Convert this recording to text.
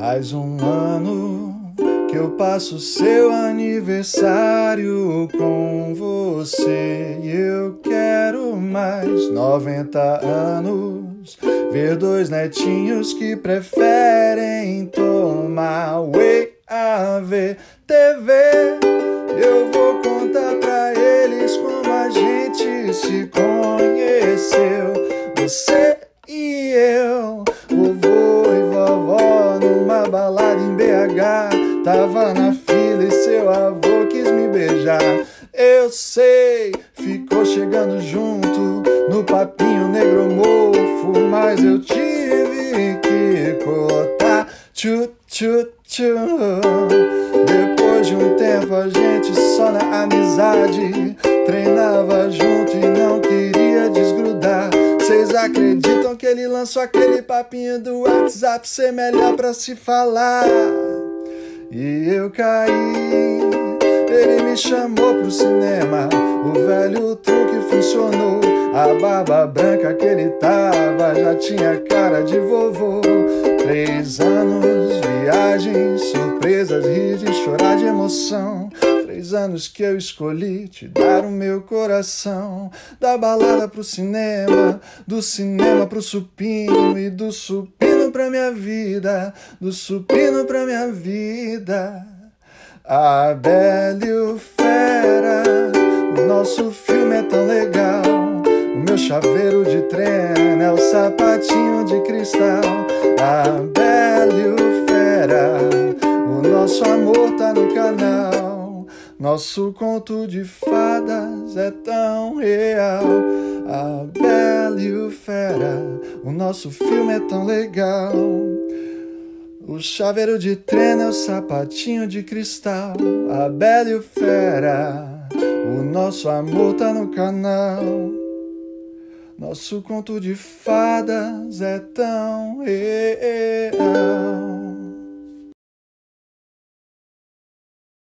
Mais um ano que eu passo seu aniversário com você. E eu quero mais 90 anos, ver dois netinhos que preferem tomar whey AV TV. Eu vou contar pra eles como a gente se conheceu, você e eu. Vovô e vovó numa balada em BH, tava na fila e seu avô quis me beijar. Eu sei, ficou chegando junto no papinho negromorfo, mas eu tive que cortar. Tchu, tchu, tchu. Depois de um tempo a gente só na amizade treinava junto e não queria desgrudar. Vocês acreditam que ele lançou aquele papinho do WhatsApp ser melhor pra se falar? E eu caí, ele me chamou pro cinema, o velho truque funcionou. A barba branca que ele tava já tinha cara de vovô. 3 anos, viagens, surpresas, rir e chorar de emoção. 3 anos que eu escolhi te dar o meu coração. Da balada pro cinema, do cinema pro supino, e do supino pra minha vida, do supino pra minha vida. Abélio Fera, o nosso filme é tão legal. O meu chaveiro de trem é o sapatinho de cristal. Abélio Fera, o nosso amor tá no canal. Nosso conto de fadas é tão real. Abélio Fera, o nosso filme é tão legal. O chaveiro de trem é o sapatinho de cristal. Abélio Fera, o nosso amor tá no canal. Nosso conto de fadas é tão